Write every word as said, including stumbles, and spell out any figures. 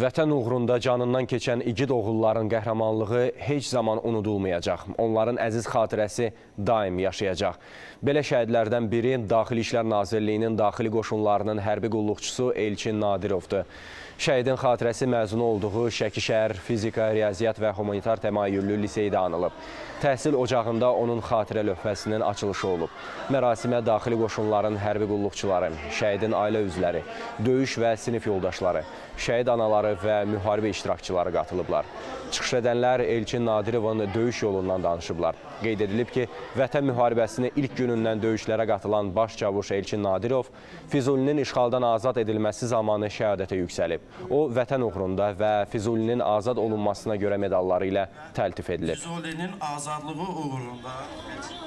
Vətən uğrunda canından keçən igid oğulların qəhrəmanlığı heç zaman unudulmayacaq. Onların əziz xatirəsi daim yaşayacaq. Belə şəhidlərdən biri Daxili İşlər Nazirliyinin daxili qoşunlarının hərbi qulluqçusu Elçin Nadirovdur. Şəhidin xatirəsi məzunu olduğu Şəkişəhr Fizika, Riyaziyyat və Humanitar təmayüllü liseydə anılıb. Təhsil ocağında onun xatirə lövhəsinin açılışı olub. Mərasimə daxili qoşunların hərbi qulluqçuları, şəhidin ailə üzvləri, döyüş və sinif yoldaşları, şəhid analar və müharibə iştirakçıları qatılıblar. Çıxış edənlər Elçin Nadirovun döyüş yolundan danışıblar. Qeyd edilib ki, Vətən müharibəsinin ilk günündən döyüşlərə qatılan başçavuş Elçin Nadirov Fizulinin işğaldan azad edilməsi zamanı şəhadətə yüksəlib. O, Vətən uğrunda və Fizulinin azad olunmasına görə medalları ilə təltif edilib. Fizulinin azadlığı uğrunda